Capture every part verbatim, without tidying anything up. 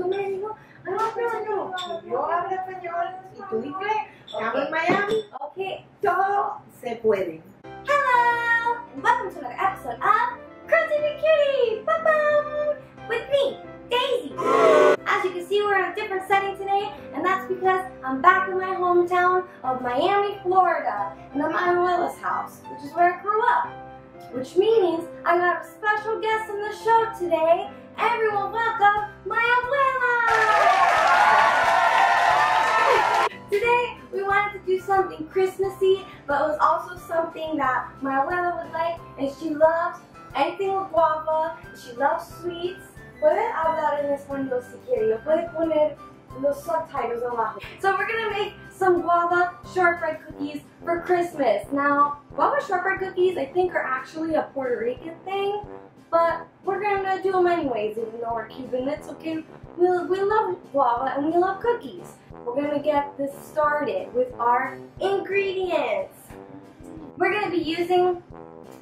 tú me dijo, no, no, no, yo hablo español y tú inglés, estamos en Miami, okay, todo se puede. Hello, and welcome to another episode of Cruelty-Free Cutie, bum bum, with me, Daisy. As you can see, we're in a different setting today, and that's because I'm back in my hometown of Miami, Florida, and I'm at Marilla's house, which is where I grew up. Which means I got a special guest on the show today. Everyone welcome my abuela! Today we wanted to do something Christmassy, but it was also something that my abuela would like, and she loves anything with guava, she loves sweets. Pueden hablar en español si quieren, pueden poner los subtitles abajo. So we're gonna make some guava shortbread cookies for Christmas. Now, guava shortbread cookies I think are actually a Puerto Rican thing, but we're gonna do them anyways, even though we're Cuban. It's okay. We, we love guava and we love cookies. We're gonna get this started with our ingredients. We're gonna be using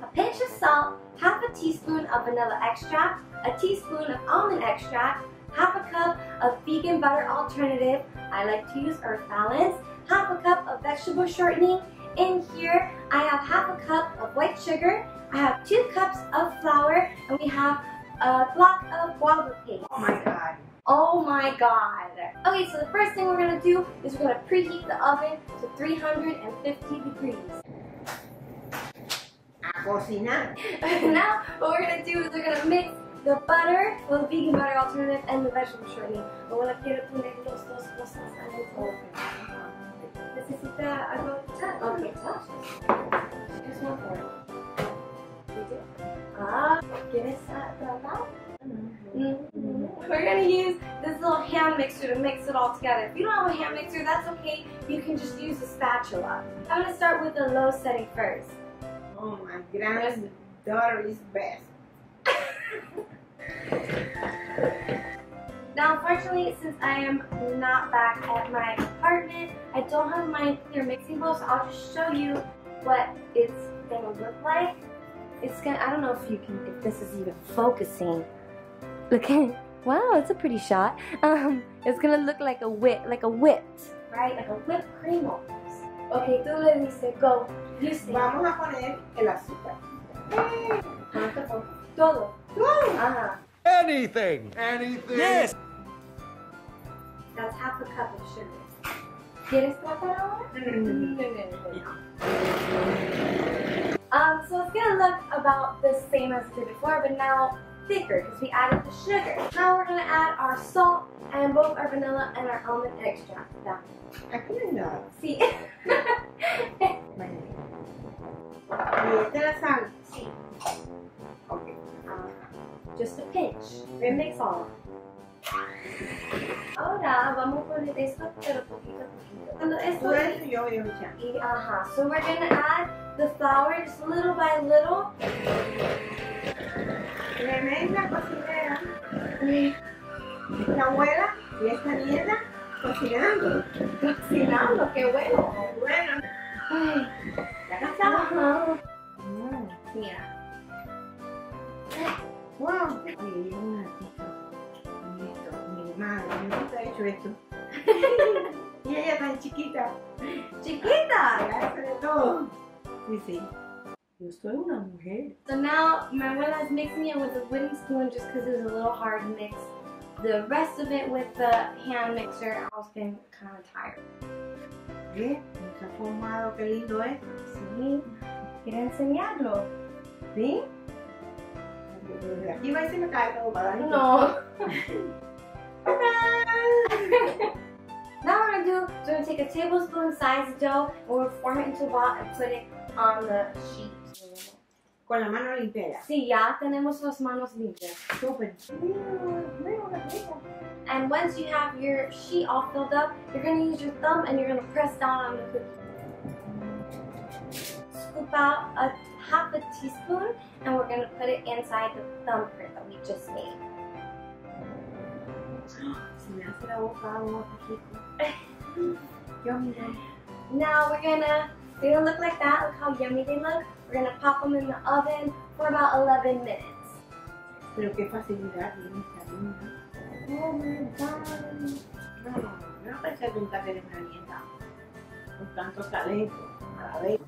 a pinch of salt, half a teaspoon of vanilla extract, a teaspoon of almond extract, half a cup of vegan butter alternative, I like to use Earth Balance, half a cup of vegetable shortening. In here I have half a cup of white sugar, I have two cups of flour, and we have a block of guava cakes. Oh my god. Oh my god. Okay, so the first thing we're going to do is we're going to preheat the oven to three hundred fifty degrees. A cocinar. Now what we're going to do is we're going to mix the butter, well, the vegan butter alternative, and the vegetable shortening. Necesita algo de chat. Okay, just one for it. Ah, ¿quieres tratar? We're gonna use this little hand mixer to mix it all together. If you don't have a hand mixer, that's okay. You can just use a spatula. I'm gonna start with the low setting first. Oh, my granddaughter is best. Now, unfortunately, since I am not back at my apartment, I don't have my clear mixing bowl, so I'll just show you what it's gonna look like. It's gonna, I don't know if you can, if this is even focusing. Look at it. Wow, it's a pretty shot. Um, it's gonna look like a whip, like a whipped, right? Like a whipped cream almost. Okay, tú le dices, go. You say. Vamos a poner el azúcar. Hey. Todo. Todo. Uh-huh. Anything. Anything. Yes. That's half a cup of sugar. ¿Quieres tratar ahora? Um, so it's gonna look about the same as it did before, but now thicker because we added the sugar. Now we're gonna add our salt and both our vanilla and our almond extract. That one. I couldn't know. See. See. Okay. Um, just a pinch. It mix all. Ahora vamos a poner esto pero poquito poquito. Cuando esto y, y, uh-huh. So we're gonna add the flour just little by little. Tremenda cocinera. La abuela y esta nieta cocinando. Cocinando, qué bueno. Bueno. Ay, ya casamos. Mira. Wow. Esto. Y ella tan chiquita. Chiquita. Hace de todo. Sí, sí. Yo soy una mujer. So now my abuela's mixing it with a wooden spoon just because it was a little hard to mix. The rest of it with the hand mixer. I was getting kind of tired. ¿Qué? ¿Se ha formado? Qué lindo es. Sí. ¿Quiere enseñarlo? Sí. Aquí va y se me cae todo para adentro. No. Now what we're going to do is we're going to take a tablespoon size dough and we'll form it into a ball and put it on the sheet. Con la mano limpia. Sí, ya tenemos las manos limpias. Super. And once you have your sheet all filled up, you're going to use your thumb and you're going to press down on the cookie. Scoop out a half a teaspoon and we're going to put it inside the thumbprint that we just made. Now we're gonna, they don't look like that, look how yummy they look. We're gonna pop them in the oven for about eleven minutes. Pero qué facilidad. Oh my god. no pensé nunca ser emprendida con tanto talento a la vez.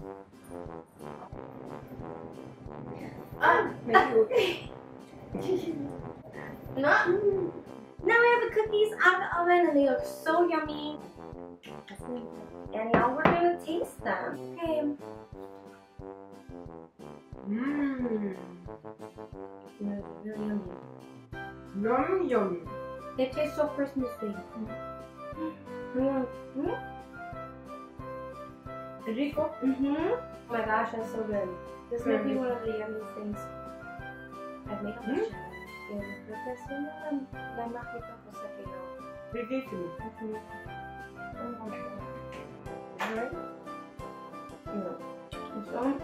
Ah, me equivoqué. No. Now we have the cookies out of the oven and they look so yummy. And now we're gonna taste them. Okay. Mmm. They're really yummy. Yum yum. They taste so Christmassy. Mmm. Mmm. Rico. Mm-hmm. Oh my gosh, that's so good. This might be one of the yummiest things I've made on this channel. Riquísimo. Alright. So.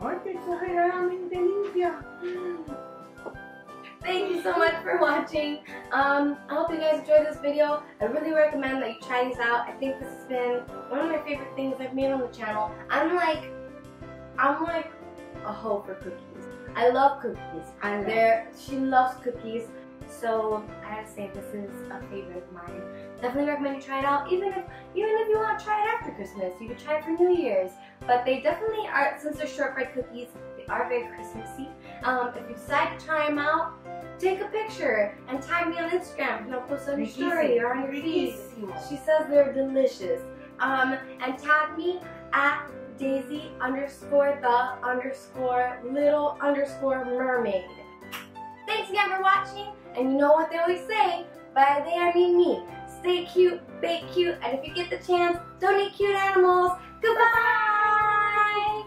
¡Ay, qué exageradamente limpia! Thank you so much for watching. Um, I hope you guys enjoyed this video. I really recommend that you try these out. I think this has been one of my favorite things I've made on the channel. I'm like, I'm like a hoe for cookies. I love cookies. I'm there. She loves cookies. So I have to say this is a favorite of mine. Definitely recommend you try it out. Even if even if you want to try it after Christmas, you could try it for New Year's. But they definitely are, since they're shortbread cookies, they are very Christmassy. Um, if you decide to try them out, take a picture and tag me on Instagram. You know, post on your story or on your feed. She says they're delicious. Um, and tag me at Daisy underscore the underscore little underscore mermaid. Thanks again for watching. And you know what they always say? By they I mean me. Stay cute, bake cute, and if you get the chance, donate cute animals. Goodbye.